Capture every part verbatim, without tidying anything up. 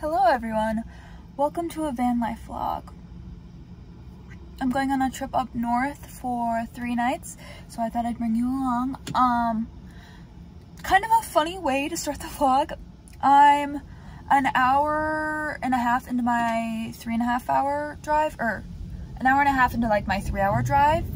Hello everyone, welcome to a van life vlog. I'm going on a trip up north for three nights, so I thought I'd bring you along. Um, kind of a funny way to start the vlog. I'm an hour and a half into my three and a half hour drive, or an hour and a half into like my three hour drive.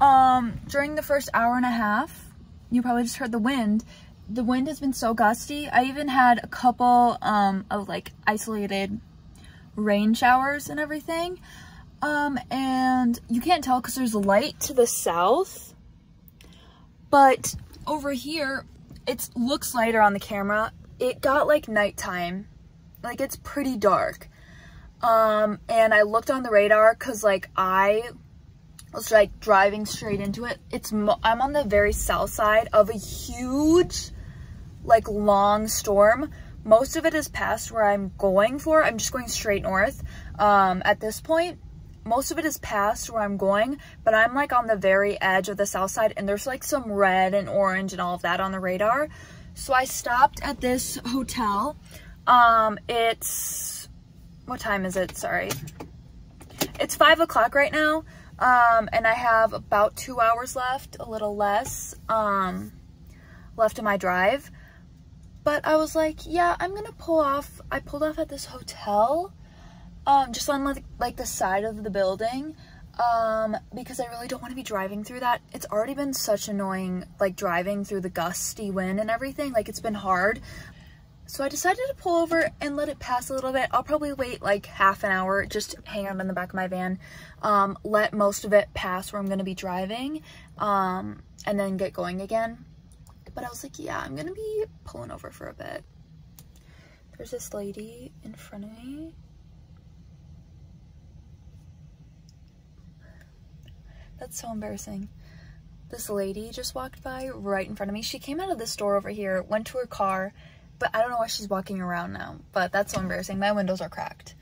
Um, during the first hour and a half, you probably just heard the wind. The wind has been so gusty. I even had a couple um, of like isolated rain showers and everything. Um, and you can't tell because there's light to the south. But over here, it looks lighter on the camera. It got like nighttime. Like it's pretty dark. Um, and I looked on the radar because like I was like driving straight into it. It's mo I'm on the very south side of a huge... like long storm. Most of it is past where I'm going for. I'm just going straight north. Um, at this point, most of it is past where I'm going, but I'm like on the very edge of the south side and there's like some red and orange and all of that on the radar. So I stopped at this hotel. Um, it's, what time is it? Sorry. It's five o'clock right now. Um, and I have about two hours left, a little less, um, left in my drive. But I was like, yeah, I'm gonna pull off. I pulled off at this hotel, um, just on like, like the side of the building, um, because I really don't want to be driving through that. It's already been such annoying, like driving through the gusty wind and everything. Like it's been hard. So I decided to pull over and let it pass a little bit. I'll probably wait like half an hour, just hang out in the back of my van, um, let most of it pass where I'm gonna be driving, um, and then get going again. But I was like, yeah, I'm gonna be pulling over for a bit. There's this lady in front of me. That's so embarrassing. This lady just walked by right in front of me. She came out of this door over here, went to her car, but I don't know why she's walking around now. But that's so embarrassing. My windows are cracked.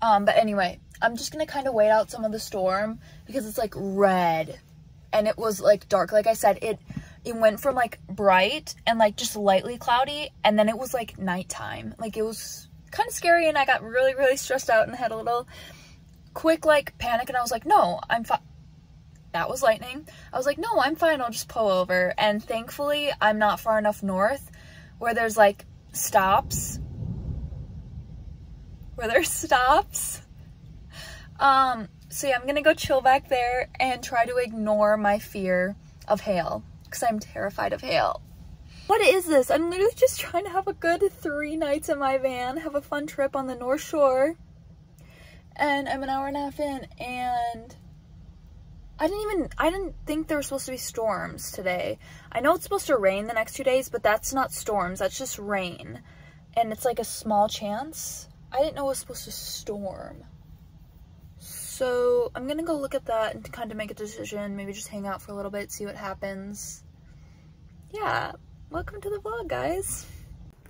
Um, but anyway, I'm just gonna kind of wait out some of the storm because it's like red and it was like dark. Like I said, it... It went from like bright and like just lightly cloudy, and then it was like nighttime. Like it was kind of scary, and I got really, really stressed out and had a little quick like panic. And I was like, no, I'm fine. That was lightning. I was like, no, I'm fine. I'll just pull over. And thankfully, I'm not far enough north where there's like stops. Where there's stops. Um, so yeah, I'm gonna go chill back there and try to ignore my fear of hail. Because I'm terrified of hail. What is this? I'm literally just trying to have a good three nights in my van, have a fun trip on the North Shore, and I'm an hour and a half in, and I didn't even I didn't think there were supposed to be storms today. I know it's supposed to rain the next two days, but that's not storms, that's just rain, and it's like a small chance. I didn't know it was supposed to storm. So I'm gonna go look at that and kind of make a decision, maybe just hang out for a little bit, see what happens. Yeah, welcome to the vlog, guys.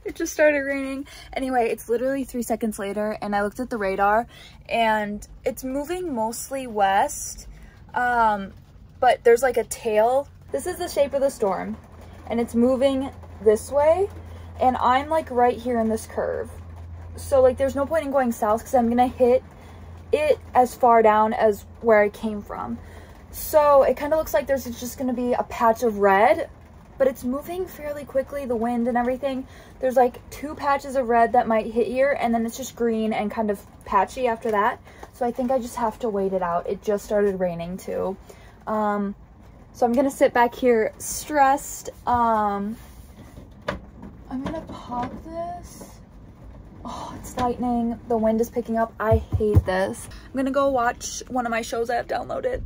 It just started raining. Anyway, it's literally three seconds later and I looked at the radar and it's moving mostly west, um, but there's like a tail. This is the shape of the storm and it's moving this way and I'm like right here in this curve. So like there's no point in going south because I'm gonna hit it as far down as where I came from. So it kind of looks like there's just going to be a patch of red, but it's moving fairly quickly, the wind and everything. There's like two patches of red that might hit here, and then it's just green and kind of patchy after that. So I think I just have to wait it out. It just started raining too. Um, so I'm going to sit back here stressed. Um, I'm going to pop this. Oh, it's lightning. The wind is picking up. I hate this. I'm gonna go watch one of my shows I have downloaded.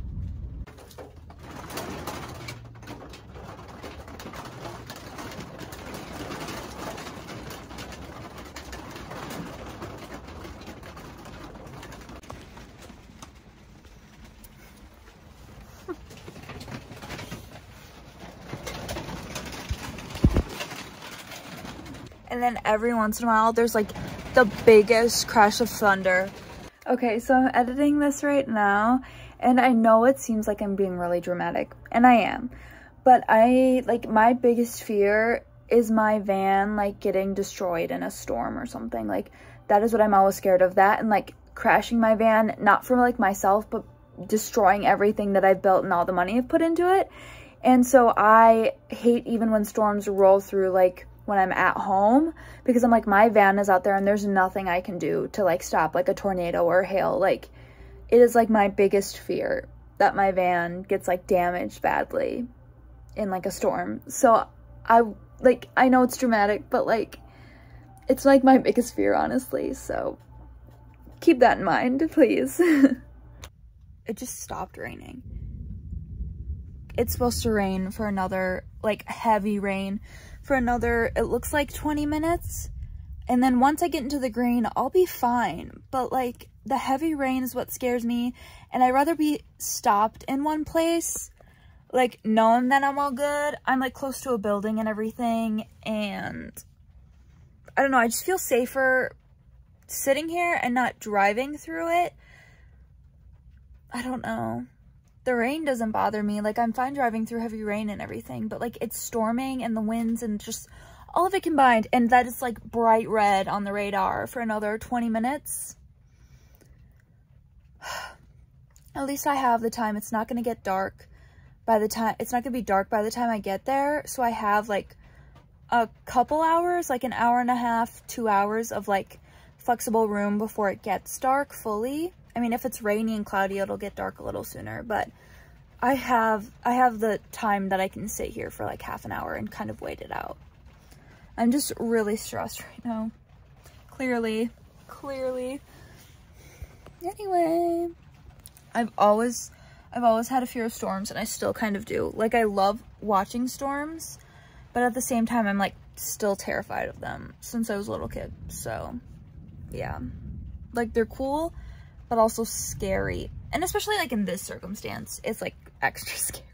And then every once in a while, there's like the biggest crash of thunder. Okay, so I'm editing this right now, and I know it seems like I'm being really dramatic, and I am, but I, like, my biggest fear is my van, like, getting destroyed in a storm or something. Like, that is what I'm always scared of, that and, like, crashing my van, not for, like, myself, but destroying everything that I've built and all the money I've put into it. And so I hate even when storms roll through, like, when I'm at home, because I'm like, my van is out there and there's nothing I can do to, like, stop, like, a tornado or hail. Like, it is, like, my biggest fear that my van gets, like, damaged badly in, like, a storm. So I, like, I know it's dramatic, but, like, it's, like, my biggest fear, honestly. So keep that in mind, please. It just stopped raining. It's supposed to rain for another, like, heavy rain for another, it looks like twenty minutes. And then once I get into the green, I'll be fine. But, like, the heavy rain is what scares me. And I'd rather be stopped in one place, like, knowing that I'm all good. I'm, like, close to a building and everything. And I don't know, I just feel safer sitting here and not driving through it. I don't know. The rain doesn't bother me. Like, I'm fine driving through heavy rain and everything, but, like, it's storming and the winds and just all of it combined. And that is, like, bright red on the radar for another twenty minutes. At least I have the time. It's not going to get dark by the time, it's not going to be dark by the time I get there. So I have, like, a couple hours, like an hour and a half, two hours of, like, flexible room before it gets dark fully. I mean, if it's rainy and cloudy, it'll get dark a little sooner, but I have, I have the time that I can sit here for, like, half an hour and kind of wait it out. I'm just really stressed right now. Clearly, clearly. Anyway, I've always, I've always had a fear of storms, and I still kind of do. Like, I love watching storms, but at the same time, I'm, like, still terrified of them since I was a little kid. So yeah, like, they're cool, but also scary. And especially, like, in this circumstance, it's, like, extra scary.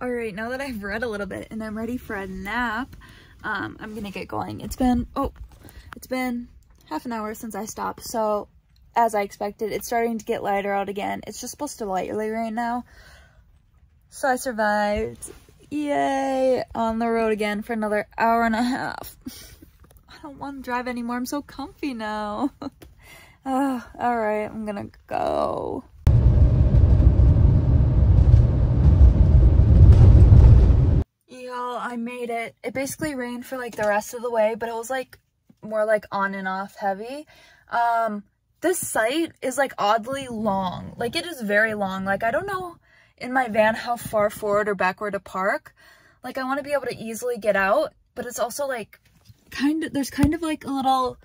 All right, now that I've read a little bit and I'm ready for a nap, um, I'm gonna get going. It's been, oh, it's been half an hour since I stopped. So as I expected, it's starting to get lighter out again. It's just supposed to lightly rain now. So I survived, yay. On the road again for another hour and a half. I don't want to drive anymore. I'm so comfy now. Oh, all right, I'm gonna go. Y'all, I made it. It basically rained for, like, the rest of the way, but it was, like, more, like, on and off heavy. Um, this site is, like, oddly long. Like, it is very long. Like, I don't know in my van how far forward or backward to park. Like, I want to be able to easily get out, but it's also, like, kind of, there's kind of, like, a little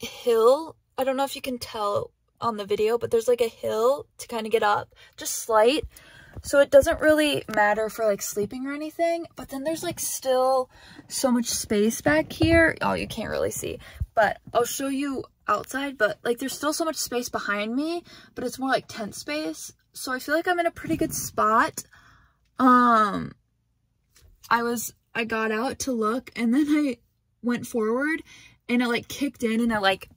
hill. I don't know if you can tell on the video, but there's, like, a hill to kind of get up, just slight, so it doesn't really matter for, like, sleeping or anything. But then there's, like, still so much space back here. Oh, you can't really see, but I'll show you outside. But, like, there's still so much space behind me, but it's more like tent space, so I feel like I'm in a pretty good spot. um I was I got out to look, and then I went forward, and it, like, kicked in, and it, like,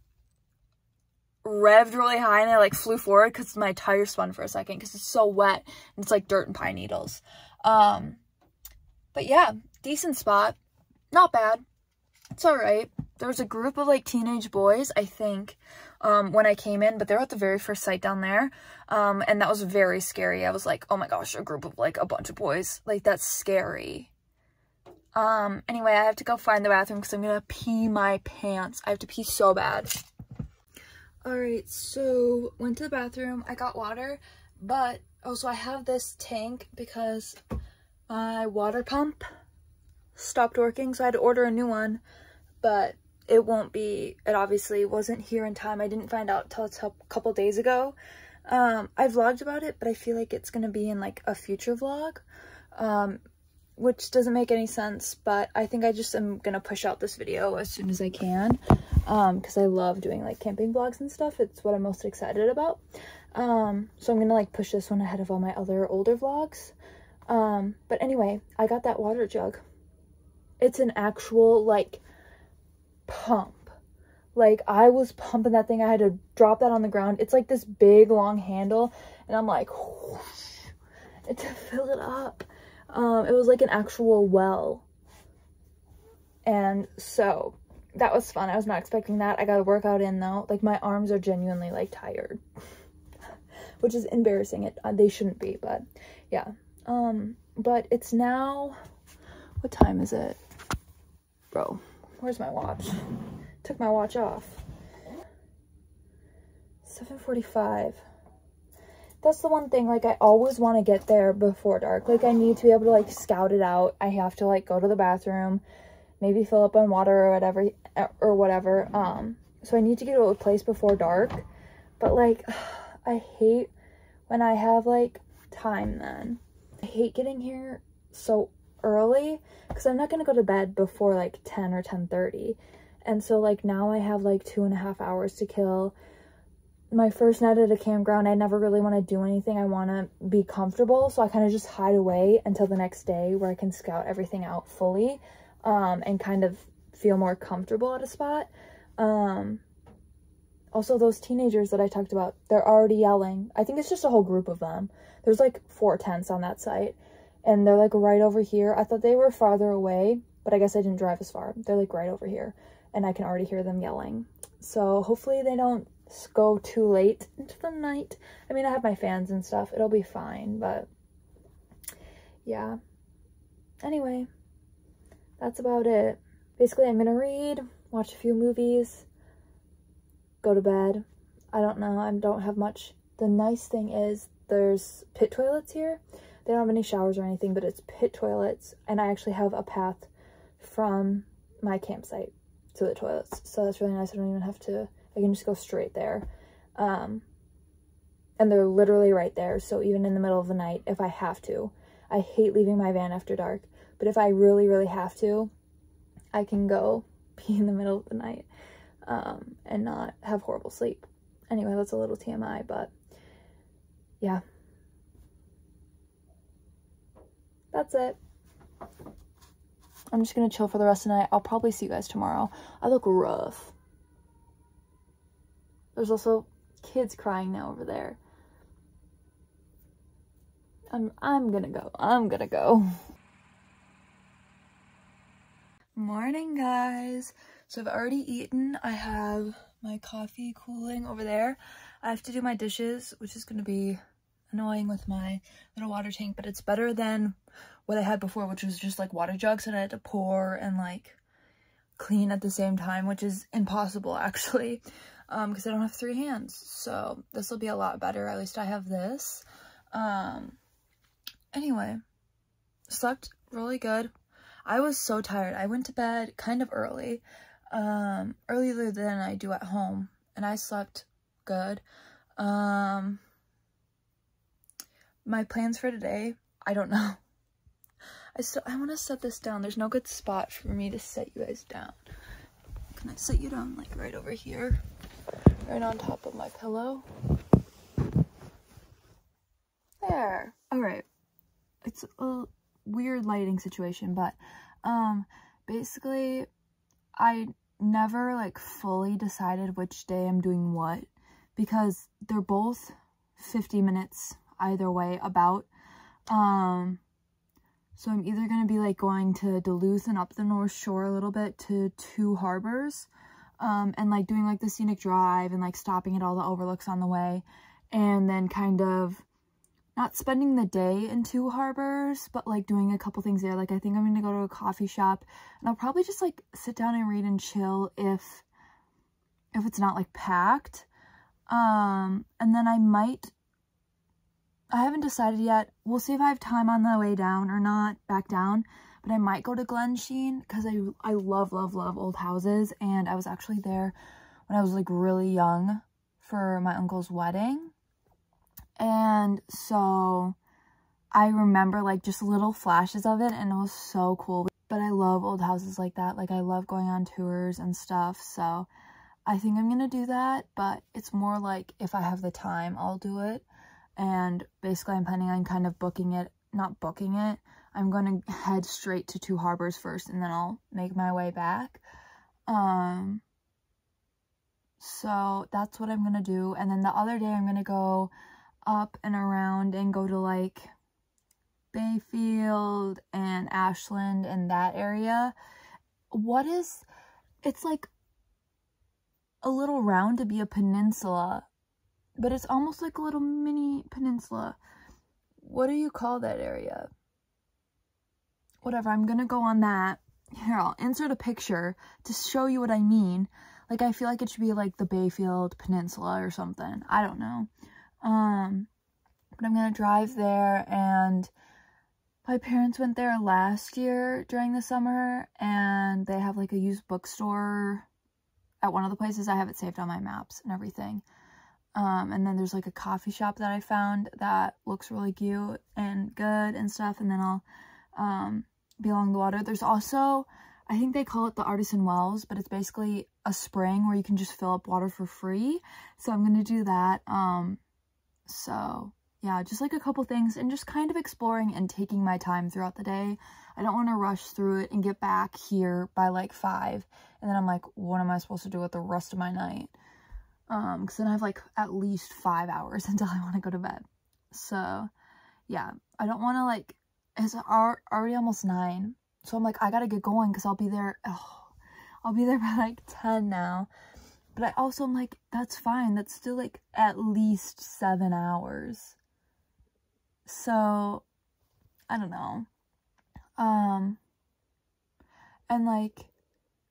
revved really high, and I, like, flew forward because my tire spun for a second because it's so wet, and it's, like, dirt and pine needles. Um, but, yeah, decent spot. Not bad. It's all right. There was a group of, like, teenage boys, I think, um, when I came in, but they were at the very first site down there, um, and that was very scary. I was like, oh, my gosh, a group of, like, a bunch of boys. Like, that's scary. Um, anyway, I have to go find the bathroom because I'm gonna pee my pants. I have to pee so bad. Alright, so went to the bathroom. I got water, but also I have this tank because my water pump stopped working, so I had to order a new one, but it won't be, it obviously wasn't here in time. I didn't find out till a couple days ago. Um, I vlogged about it, but I feel like it's gonna be in, like, a future vlog. Um, which doesn't make any sense, but I think I just am gonna push out this video as soon as I can, um, because I love doing, like, camping vlogs and stuff. It's what I'm most excited about. Um, so I'm gonna, like, push this one ahead of all my other older vlogs. Um, but anyway, I got that water jug. It's an actual, like, pump. Like, I was pumping that thing. I had to drop that on the ground. It's, like, this big, long handle, and I'm like, whoosh, to fill it up. Um, it was like an actual well And so that was fun. I was not expecting that. I got a workout in though. Like, my arms are genuinely like tired, which is embarrassing. It uh, they shouldn't be, but yeah. Um, but it's now, what time is it? Bro, where's my watch? Took my watch off. seven forty-five. That's the one thing, like, I always want to get there before dark. Like, I need to be able to, like, scout it out. I have to, like, go to the bathroom, maybe fill up on water or whatever, or whatever. Um, so I need to get to a place before dark. But, like, I hate when I have, like, time then. I hate getting here so early because I'm not going to go to bed before, like, ten or ten thirty. And so, like, now I have, like, two and a half hours to kill. My first night at a campground, I never really want to do anything. I want to be comfortable, so I kind of just hide away until the next day where I can scout everything out fully, um, and kind of feel more comfortable at a spot. Um, also, those teenagers that I talked about, they're already yelling. I think it's just a whole group of them. There's like four tents on that site, and they're like right over here. I thought they were farther away, but I guess I didn't drive as far. They're like right over here, and I can already hear them yelling. So hopefully they don't go too late into the night. I mean, I have my fans and stuff, it'll be fine, but yeah. Anyway, that's about it. Basically, I'm gonna read, watch a few movies, go to bed. I don't know, I don't have much. The nice thing is there's pit toilets here. They don't have any showers or anything, but it's pit toilets, and I actually have a path from my campsite to the toilets, so that's really nice. I don't even have to, I can just go straight there. Um, and they're literally right there. So even in the middle of the night, if I have to, I hate leaving my van after dark, but if I really, really have to, I can go pee in the middle of the night um, and not have horrible sleep. Anyway, that's a little T M I, but yeah. That's it. I'm just gonna chill for the rest of the night. I'll probably see you guys tomorrow. I look rough. There's also kids crying now over there. I'm, I'm gonna go. I'm gonna go. Morning, guys. So I've already eaten. I have my coffee cooling over there. I have to do my dishes, which is gonna be annoying with my little water tank, but it's better than what I had before, which was just like water jugs that I had to pour and like clean at the same time, which is impossible actually. Um, because I don't have three hands, so this will be a lot better. At least I have this. Um, anyway, slept really good. I was so tired. I went to bed kind of early, um, earlier than I do at home, and I slept good. Um, my plans for today, I don't know. I still, I want to set this down. There's no good spot for me to set you guys down. Can I set you down like right over here? Right on top of my pillow. There. All right. It's a weird lighting situation, but um, basically I never like fully decided which day I'm doing what, because they're both fifty minutes either way about. Um, so I'm either going to be like going to Duluth and up the North Shore a little bit to Two Harbors. Um, and like doing like the scenic drive and like stopping at all the overlooks on the way, and then kind of not spending the day in Two Harbors, but like doing a couple things there. Like, I think I'm gonna go to a coffee shop, and I'll probably just like sit down and read and chill if if it's not like packed. Um, and then I might, I haven't decided yet, we'll see if I have time on the way down or not, back down. But I might go to Glen Sheen, because I, I love, love, love old houses. And I was actually there when I was, like, really young for my uncle's wedding. And so I remember, like, just little flashes of it, and it was so cool. But I love old houses like that. Like, I love going on tours and stuff. So I think I'm going to do that. But it's more like if I have the time, I'll do it. And basically I'm planning on kind of booking it. Not booking it. I'm going to head straight to Two Harbors first, and then I'll make my way back. Um, so that's what I'm going to do. And then the other day I'm going to go up and around and go to like Bayfield and Ashland and that area. what is, it's like a little round to be a peninsula, but it's almost like a little mini peninsula. What do you call that area? Whatever, I'm gonna go on that. Here, I'll insert a picture to show you what I mean. Like, I feel like it should be like the Bayfield Peninsula or something. I don't know. Um, but I'm gonna drive there, and my parents went there last year during the summer, and they have like a used bookstore at one of the places. I have it saved on my maps and everything. Um, and then there's like a coffee shop that I found that looks really cute and good and stuff. And then I'll um, be along the water. There's also, I think they call it the Artisan Wells, but it's basically a spring where you can just fill up water for free. So I'm going to do that. Um, so yeah, just like a couple things and just kind of exploring and taking my time throughout the day. I don't want to rush through it and get back here by like five. And then I'm like, what am I supposed to do with the rest of my night? Um, because then I have like at least five hours until I want to go to bed. So yeah, I don't want to like, it's already almost nine. So I'm like, I got to get going because I'll be there. Oh, I'll be there by like ten now. But I also am like, that's fine. That's still like at least seven hours. So I don't know. Um, and like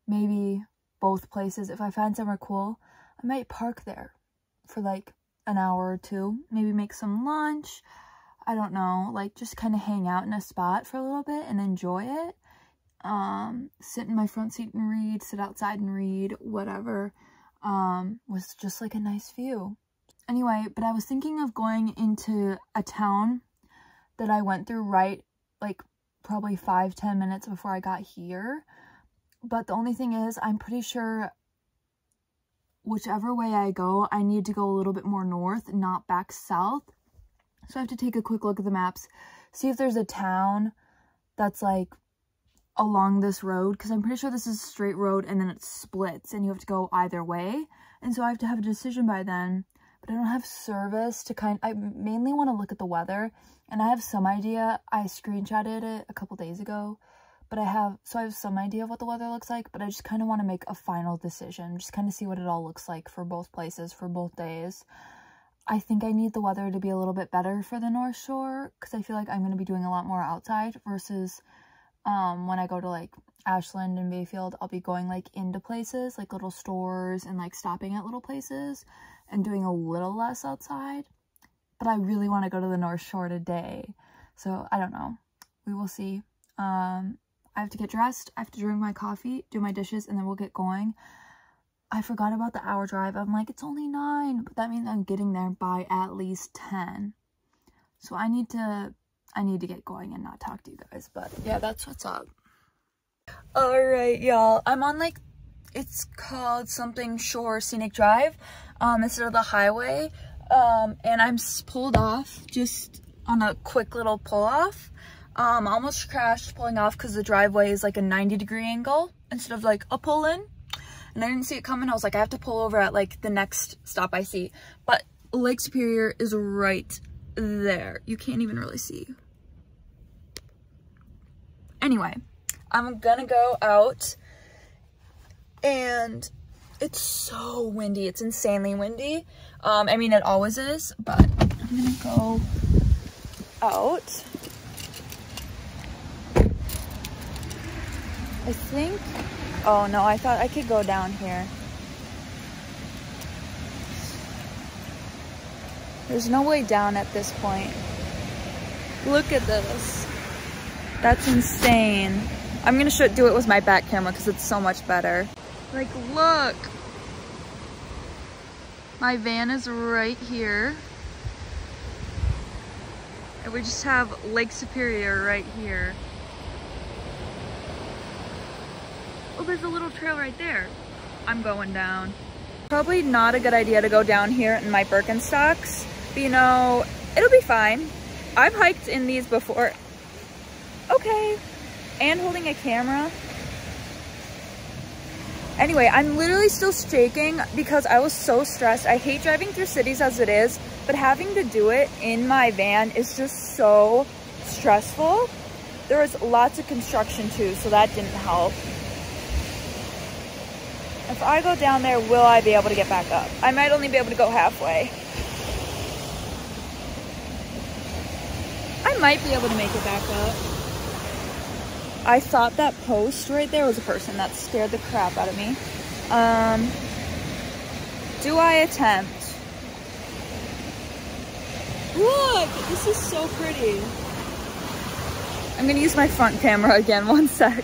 maybe both places, if I find somewhere cool, I might park there for like an hour or two, maybe make some lunch, I don't know, like just kind of hang out in a spot for a little bit and enjoy it, um, sit in my front seat and read, sit outside and read, whatever, um, was just like a nice view. Anyway, but I was thinking of going into a town that I went through right, like probably five, ten minutes before I got here, but the only thing is I'm pretty sure whichever way I go, I need to go a little bit more north, not back south. So I have to take a quick look at the maps, see if there's a town that's like along this road, because I'm pretty sure this is a straight road and then it splits and you have to go either way. And so I have to have a decision by then, but I don't have service to kind I mainly want to look at the weather, and I have some idea. I screenshotted it a couple days ago. But I have, so I have some idea of what the weather looks like, but I just kind of want to make a final decision. Just kind of see what it all looks like for both places, for both days. I think I need the weather to be a little bit better for the North Shore, because I feel like I'm going to be doing a lot more outside versus um, when I go to like Ashland and Bayfield, I'll be going like into places, like little stores and like stopping at little places and doing a little less outside. But I really want to go to the North Shore today. So I don't know. We will see. Um... I have to get dressed, I have to drink my coffee, do my dishes, and then we'll get going. I forgot about the hour drive. I'm like, it's only nine, but that means I'm getting there by at least ten. So I need to, I need to get going and not talk to you guys, but yeah, that's what's up. All right, y'all. I'm on like, it's called something Shore Scenic Drive, um, instead of the highway, um, and I'm pulled off just on a quick little pull off. Um, almost crashed pulling off because the driveway is like a ninety degree angle instead of like a pull in, and I didn't see it coming. I was like, I have to pull over at like the next stop I see, but Lake Superior is right there. You can't even really see. Anyway, I'm gonna go out, and it's so windy. It's insanely windy. Um, I mean, it always is, but I'm gonna go out. I think, oh no, I thought I could go down here. There's no way down at this point. Look at this. That's insane. I'm gonna should do it with my back camera because it's so much better. Like, look. My van is right here. And we just have Lake Superior right here. Oh, there's a little trail right there. I'm going down. Probably not a good idea to go down here in my Birkenstocks. But, you know, it'll be fine. I've hiked in these before. Okay. And holding a camera. Anyway, I'm literally still shaking because I was so stressed. I hate driving through cities as it is, but having to do it in my van is just so stressful. There was lots of construction too, so that didn't help. If I go down there, will I be able to get back up? I might only be able to go halfway. I might be able to make it back up. I thought that post right there was a person. That scared the crap out of me. Um, do I attempt? Look, this is so pretty. I'm gonna use my front camera again, one sec.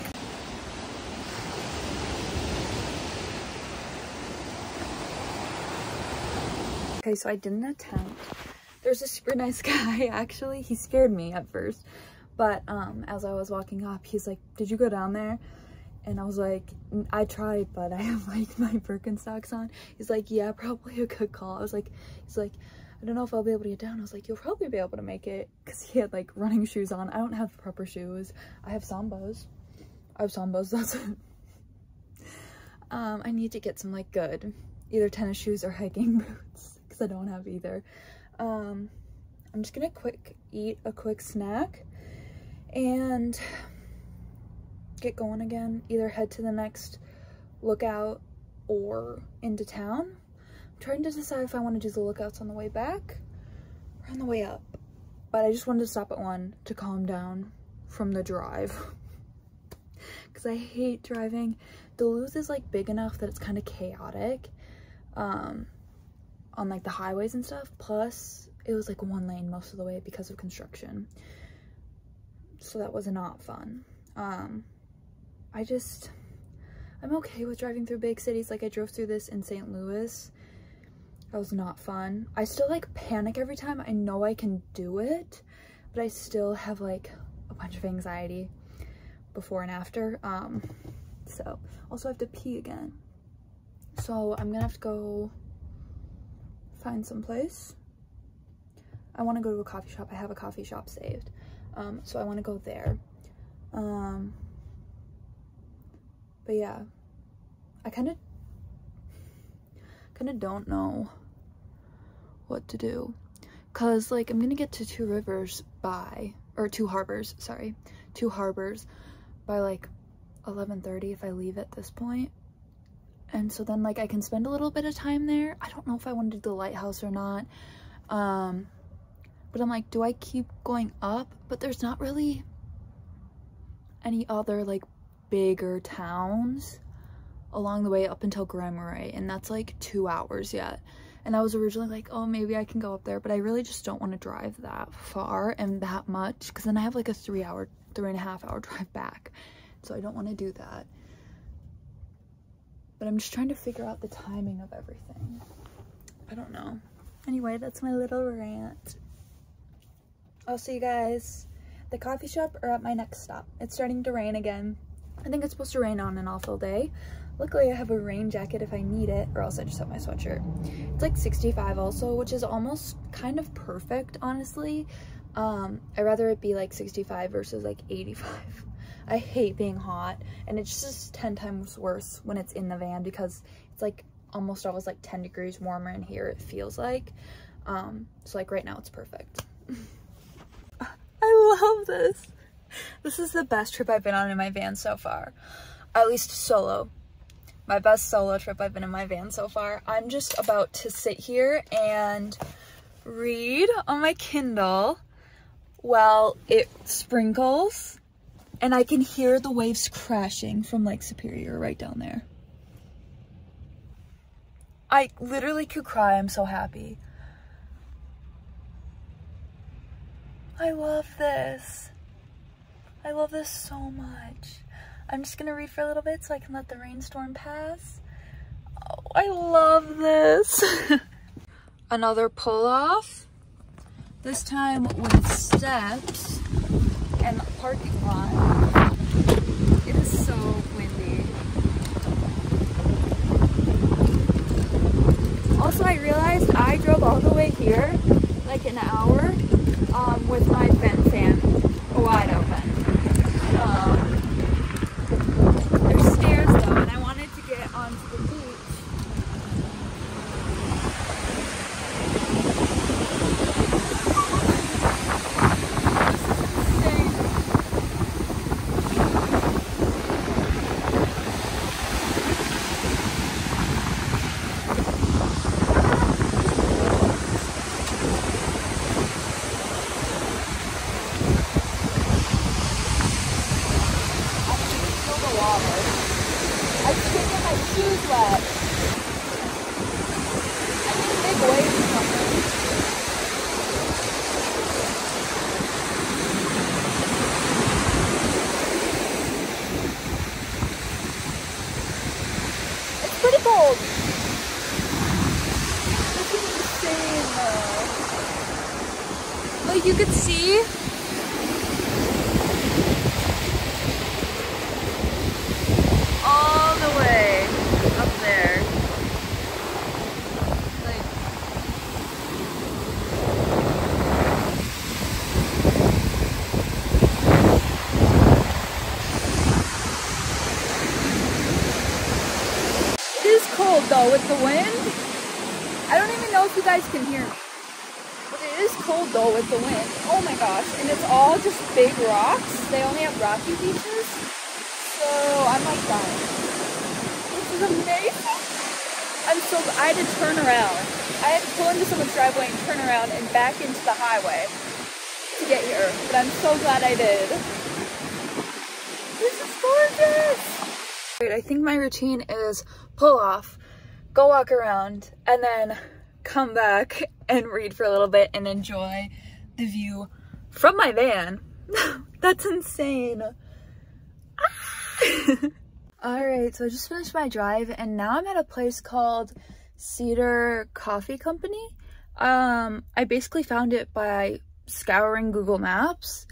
Okay, so I didn't attempt. There's a super nice guy, actually. He scared me at first, but um, as I was walking up, he's like, did you go down there? And I was like, I tried, but I have like my Birkenstocks on. He's like, yeah, probably a good call. I was like, he's like, I don't know if I'll be able to get down. I was like, you'll probably be able to make it, because he had like running shoes on. I don't have proper shoes. I have Sambos. I have Sambos, that's it. Um, I need to get some like good, either tennis shoes or hiking boots. I don't have either. um I'm just gonna quick eat a quick snack and get going again, either head to the next lookout or into town. I'm trying to decide if I want to do the lookouts on the way back or on the way up, but I just wanted to stop at one to calm down from the drive because I hate driving. Duluth is like big enough that it's kind of chaotic um on like the highways and stuff, plus it was like one lane most of the way because of construction, so that was not fun. um I just I'm okay with driving through big cities. Like I drove through this in Saint Louis. That was not fun. I still like panic every time. I know I can do it, but I still have like a bunch of anxiety before and after. Um so also I have to pee again, so I'm gonna have to go find some place. I want to go to a coffee shop. I have a coffee shop saved, um so I want to go there. Um but yeah, I kind of kind of don't know what to do, because like I'm gonna get to two rivers by or two harbors sorry two harbors by like eleven thirty if I leave at this point. And so then like I can spend a little bit of time there. I don't know if I want to do the lighthouse or not. Um, but I'm like, do I keep going up? But there's not really any other like bigger towns along the way up until Grand Marais. And that's like two hours yet. And I was originally like, oh, maybe I can go up there. But I really just don't want to drive that far and that much. Because then I have like a three hour, three and a half hour drive back. So I don't want to do that. But I'm just trying to figure out the timing of everything. I don't know. Anyway, that's my little rant. I'll see you guys at the coffee shop or at my next stop. It's starting to rain again. I think it's supposed to rain on and off all day. Luckily, I have a rain jacket if I need it, or else I just have my sweatshirt. It's like sixty-five also, which is almost kind of perfect, honestly. Um, I'd rather it be like sixty-five versus like eighty-five. I hate being hot, and it's just ten times worse when it's in the van, because it's like almost always like ten degrees warmer in here, it feels like. Um so like right now it's perfect. I love this. This is the best trip I've been on in my van so far, at least solo. My best solo trip I've been in my van so far. I'm just about to sit here and read on my Kindle while it sprinkles. And I can hear the waves crashing from Lake Superior right down there. I literally could cry. I'm so happy. I love this. I love this so much. I'm just going to read for a little bit so I can let the rainstorm pass. Oh, I love this. Another pull off. This time with steps and the parking lot. So windy. Also, I realized I drove all the way here, like an hour, um, with my vent fan wide open. Um, there's stairs though, and I wanted to get onto the beach. water. I just can't get my shoes wet. I need a big wave or something. It's pretty cold. Look at the sand though. Like you could see. Cold though with the wind. I don't even know if you guys can hear me, but it is cold though with the wind. Oh my gosh, and it's all just big rocks. They only have rocky beaches, so I'm like dying. This is amazing. I'm so I had to turn around. I had to pull into someone's driveway and turn around and back into the highway to get here, but I'm so glad I did. This is gorgeous. I think my routine is pull off, go walk around, and then come back and read for a little bit and enjoy the view from my van. That's insane. Ah! All right, so I just finished my drive and now I'm at a place called Cedar Coffee Company. Um, I basically found it by scouring Google Maps.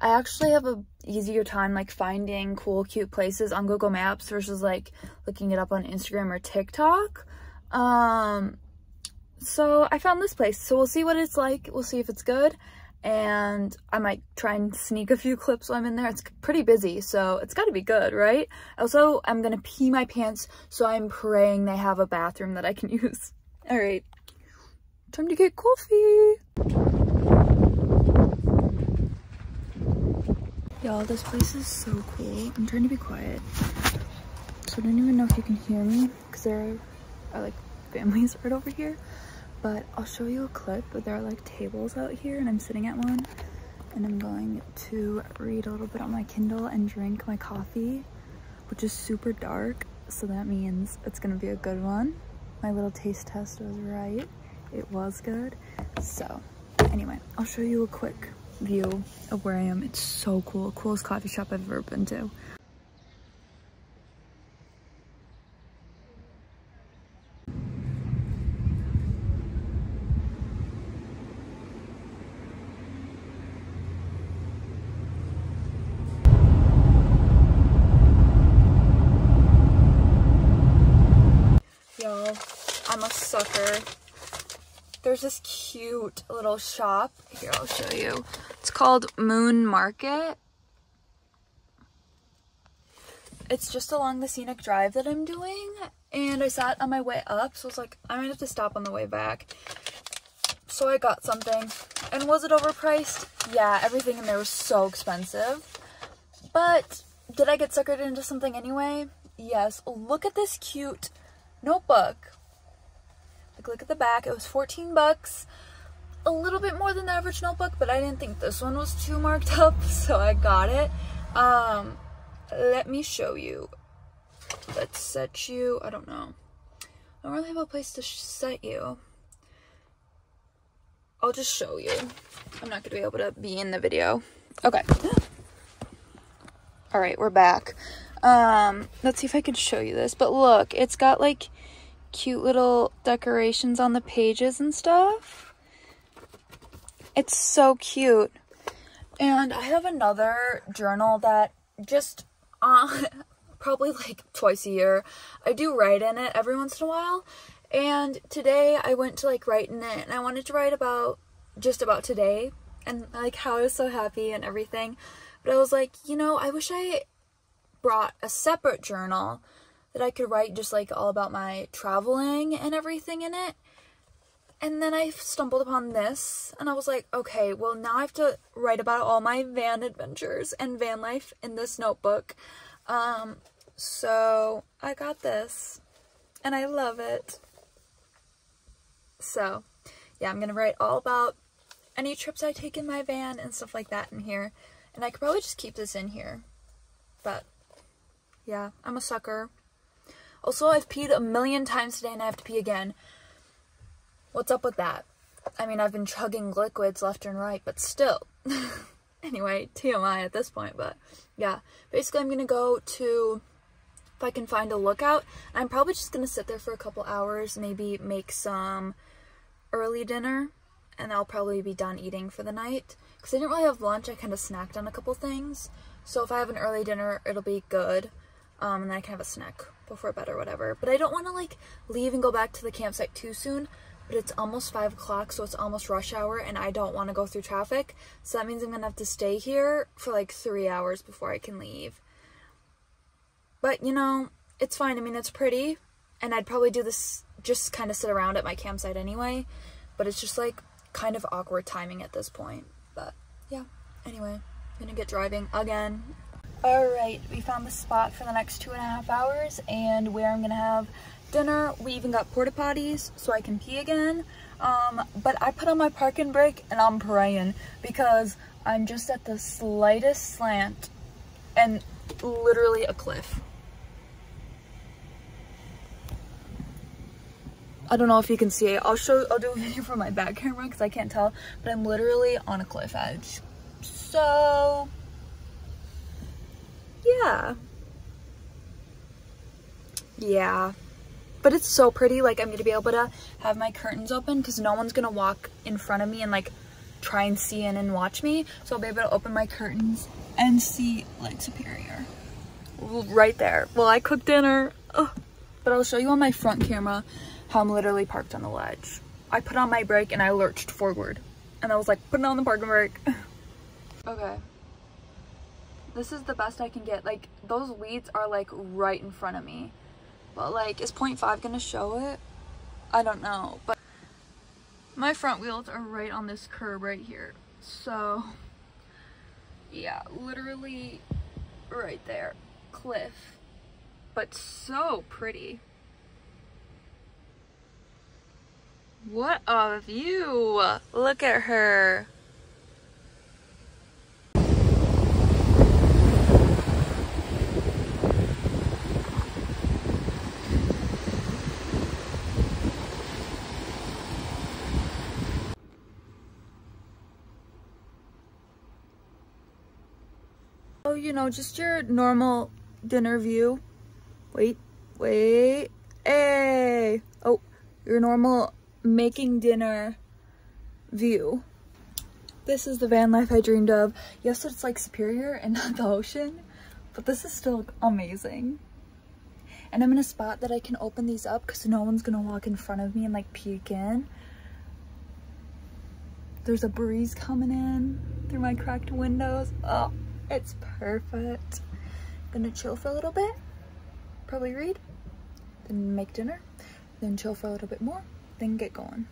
I actually have a easier time like finding cool cute places on Google Maps versus like looking it up on Instagram or TikTok. Um so I found this place, so we'll see what it's like. We'll see if it's good, and I might try and sneak a few clips while I'm in there. It's pretty busy, so it's got to be good, right? Also, I'm gonna pee my pants, so I'm praying they have a bathroom that I can use. All right, time to get coffee. Y'all, this place is so cool. I'm trying to be quiet, so I don't even know if you can hear me because there are, are like families right over here, but I'll show you a clip. But there are like tables out here and I'm sitting at one, and I'm going to read a little bit on my Kindle and drink my coffee, which is super dark, so that means it's gonna be a good one. My little taste test was right. It was good. So anyway, I'll show you a quick view of where I am. It's so cool. Coolest coffee shop I've ever been to. Yo, I'm a sucker. There's this cute little shop. Here, I'll show you. It's called Moon Market. It's just along the scenic drive that I'm doing, and I saw it on my way up, so I was like, I might have to stop on the way back. So I got something. And was it overpriced? Yeah, everything in there was so expensive. But did I get suckered into something anyway? Yes. Look at this cute notebook. Like, look at the back. It was fourteen bucks, a little bit more than the average notebook, but I didn't think this one was too marked up, so I got it. Um let me show you. Let's set you. I don't know, I don't really have a place to set you. I'll just show you. I'm not gonna be able to be in the video. Okay. All right, we're back. Um let's see if I could show you this, but look, it's got like cute little decorations on the pages and stuff. It's so cute. And I have another journal that just uh, probably like twice a year I do write in it every once in a while, and today I went to like write in it, and I wanted to write about just about today and like how I was so happy and everything, but I was like, you know, I wish I brought a separate journal that I could write just like all about my traveling and everything in it. And then I stumbled upon this and I was like, okay, well now I have to write about all my van adventures and van life in this notebook. Um, so I got this and I love it. So yeah, I'm gonna write all about any trips I take in my van and stuff like that in here. And I could probably just keep this in here, but Yeah, I'm a sucker. Also, I've peed a million times today and I have to pee again. What's up with that? I mean, I've been chugging liquids left and right, but still. Anyway, T M I at this point, but yeah. Basically, I'm gonna go to, if I can find a lookout, I'm probably just gonna sit there for a couple hours, maybe make some early dinner, and I'll probably be done eating for the night. Because I didn't really have lunch, I kind of snacked on a couple things. So if I have an early dinner, it'll be good. Um, and then I can have a snack before bed or whatever. But I don't want to, like, leave and go back to the campsite too soon. But it's almost five o'clock, so it's almost rush hour, and I don't want to go through traffic. So that means I'm going to have to stay here for, like, three hours before I can leave. But, you know, it's fine. I mean, it's pretty. And I'd probably do this, just kind of sit around at my campsite anyway. But it's just, like, kind of awkward timing at this point. But, yeah. Anyway, I'm gonna get driving again. Alright, we found the spot for the next two and a half hours and where I'm gonna have dinner. We even got porta potties so I can pee again. Um, but I put on my parking brake and I'm praying because I'm just at the slightest slant and literally a cliff. I don't know if you can see it. I'll show, I'll do a video from my back camera because I can't tell, but I'm literally on a cliff edge. So, yeah. Yeah. But it's so pretty. Like, I'm going to be able to have my curtains open because no one's going to walk in front of me and, like, try and see in and watch me. So I'll be able to open my curtains and see Lake Superior. Right there. Well, I cooked dinner. Ugh. But I'll show you on my front camera how I'm literally parked on the ledge. I put on my brake and I lurched forward. And I was like, putting on the parking brake. Okay, this is the best I can get. Like, those weeds are, like, right in front of me, but, like, is point five gonna show it? I don't know, but my front wheels are right on this curb right here, so yeah, literally right there, cliff, but so pretty. What a view! Look at her. You know, just your normal dinner view. Wait, wait, hey! Oh, your normal making dinner view. This is the van life I dreamed of. Yes, it's like Superior and not the ocean, but this is still amazing. And I'm in a spot that I can open these up because no one's gonna walk in front of me and, like, peek in. There's a breeze coming in through my cracked windows. Oh. It's perfect. Gonna chill for a little bit, probably read, then make dinner, then chill for a little bit more, then get going.